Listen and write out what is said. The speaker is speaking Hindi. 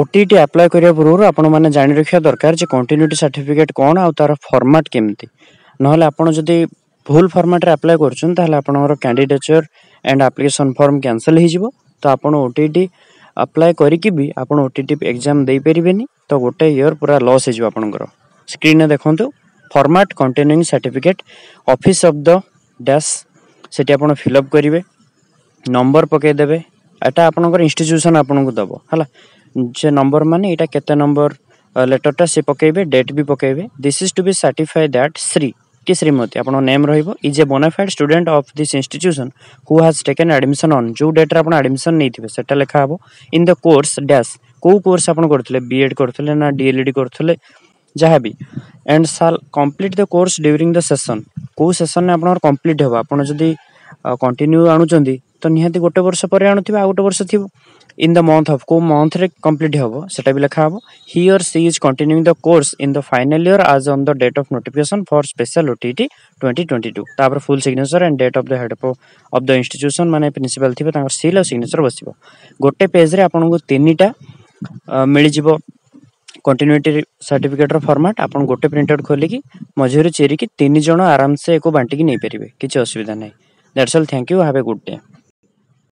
OTET apply करिया पूर्व आपण माने जानि रखिया दरकार जे कंटिन्यूटी सर्टिफिकेट कोन आ तार फॉर्मेट केमती नहले आपण जदी भूल फॉर्मेट रे अप्लाई करछन ताहले आपनर candidature and application form cancel हे जिवो तो आपण OTET अप्लाई करि कि भी आपण OTET एग्जाम दे परिबेनी तो गोटे ईयर पूरा लॉस हे जिवो आपनकर स्क्रीन रे देखंतु format containing certificate office of the dash सेटी आपण फिल अप करिवे नंबर पके देबे एटा आपनकर इंस्टीट्यूशन आपन को दबो हला जे नंबर माने एटा केते नंबर लेटर टा से पकेबे डेट भी पकेबे this is to be certify that Shri कि श्रीमती आपनो नेम रहइबो is a bonafide student of this institution who has taken admission on जो डेट रे आपन एडमिशन नैथिबे सेटा लेखा हबो इन द कोर्स डैश को कोर्स आपन करथले बीएड करथले ना डीएलडी करथले जहा भी एंड साल complete the course during the session को सेशन ने आपनर कंप्लीट हेबो आपन जदी कंटिन्यू आनु चंदी तो निहाती गोटे वर्ष पर आनुथिबा आ गोटे वर्ष थिबो इन द मंथ ऑफ को मंथ रे कंप्लीट हेबो सेटा भी लेखा हबो he or she is continuing the course in the final year as on the date of notification for special OTET 2022 तापर full signature and date of the head of the institution माने प्रिंसिपल थिबे तांकर सील और सिग्नेचर बसिबो गोटे पेज रे आपन को तीनटा मिलि जिवो कंटिन्यूटी सर्टिफिकेट रो फॉर्मेट आपन गोटे प्रिंट आउट खोलि कि मझेर चेरी कि तीन जण आराम से एको बांटी कि नै परिबे किछ असुविधा नै that's all thank you have a good day.